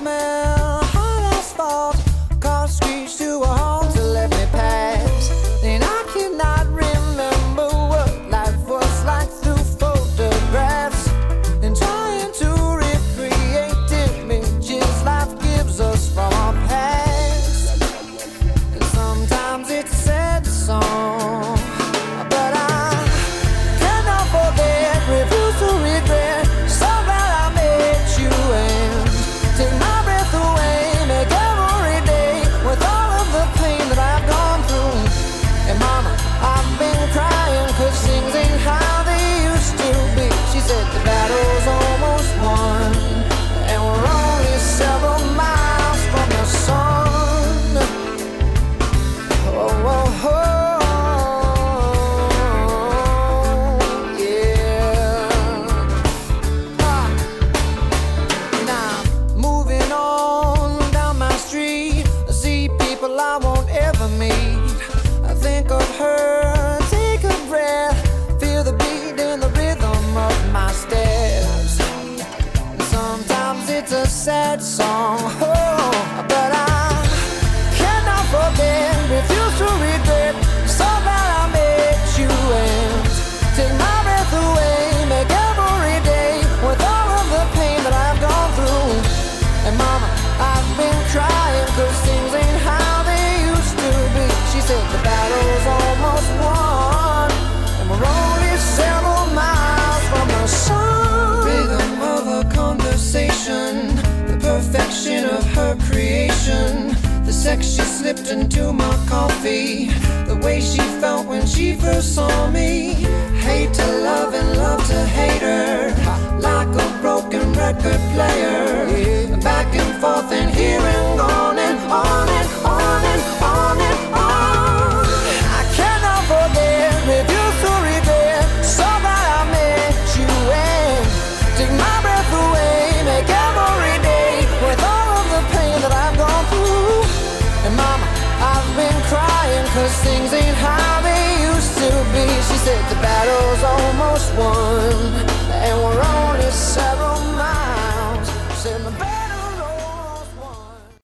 smell hot asphalt. Car screeched to a halt to let me pass. And I cannot remember what life was like through photographs. And trying to recreate images life gives us from our past. And sometimes it's a sad song, but I cannot forget, refuse to regret. The battle's almost won, and we're only several miles from the sun. Oh, oh, oh yeah. And I'm moving on down my street. I see people I won't ever meet. I think of her, take a breath, feel the beat and the rhythm of my steps. Sometimes it's a sad song, oh, but I cannot forget, refuse to regret. So glad I met you and take my breath away. Make every day with all of the pain that I've gone through. And mama, I've been crying, cause things ain't how they used to be. She said the battle's almost won, and we're only several miles from the sun. The rhythm of a conversation, the perfection of her creation, the sex she slipped into my coffee, the way she felt when she first saw me. Hate to love and love to hate her, like a broken record player, back and forth and here and gone and on and on and on and on. I cannot forget, refuse to regret. So that I met you and take my breath away. Make every day with all of the pain that I've gone through. And mama, I've been crying, cause things ain't how they used to be. She said the battle's almost won, and we're only several miles. She said,